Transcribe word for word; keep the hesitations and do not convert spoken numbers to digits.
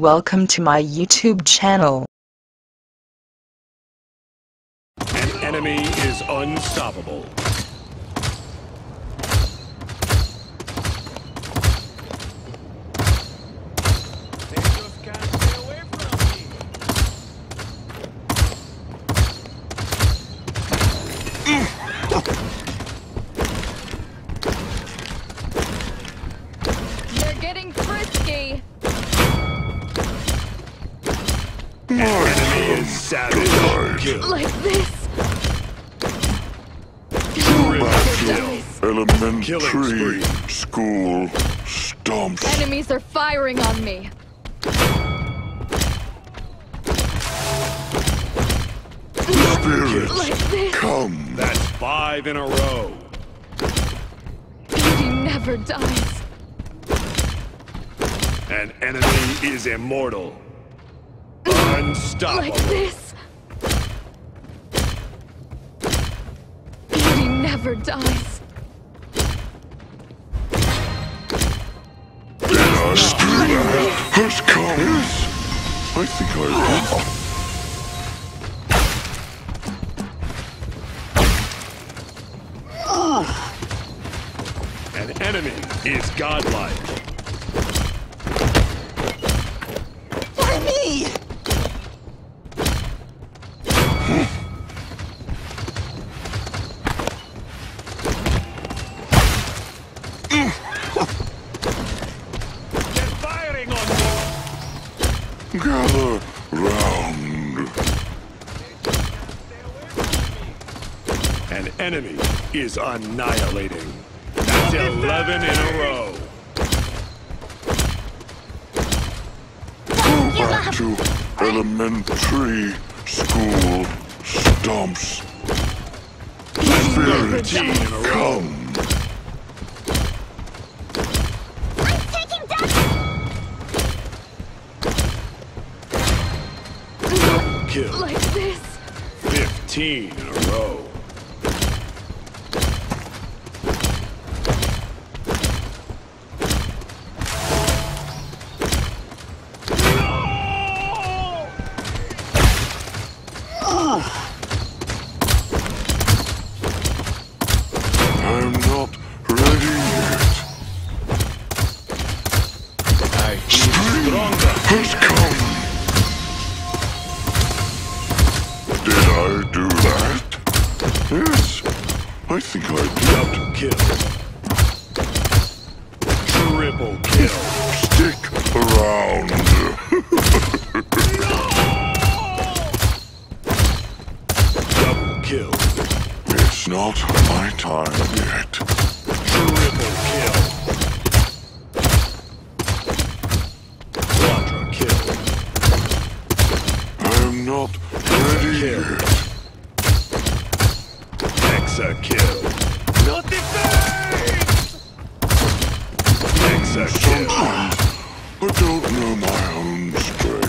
Welcome to my YouTube channel. An enemy is unstoppable. Like this. Elementary school stomps. Enemies are firing on me. Spirit, like this. Come. That's five in a row. Beauty never dies. An enemy is immortal. Unstoppable. Like this. Never dies. Let us do that. Who's coming? I think I will. An enemy is godlike. For me. Gather round. An enemy is annihilating. That's eleven in a row. Go back to elementary school stomps. Spirit, come. Kill. Like this. Fifteen in a row. No! I'm not ready yet. I Spring stronger. Has come. Do that? Yes, I think I did. Kill. Triple kill. Stick around. No! Double kill. It's not my time yet. Triple kill. Quadra kill. I'm not ready yet. A kill. Not defense! Next a kill. I don't know my own strength.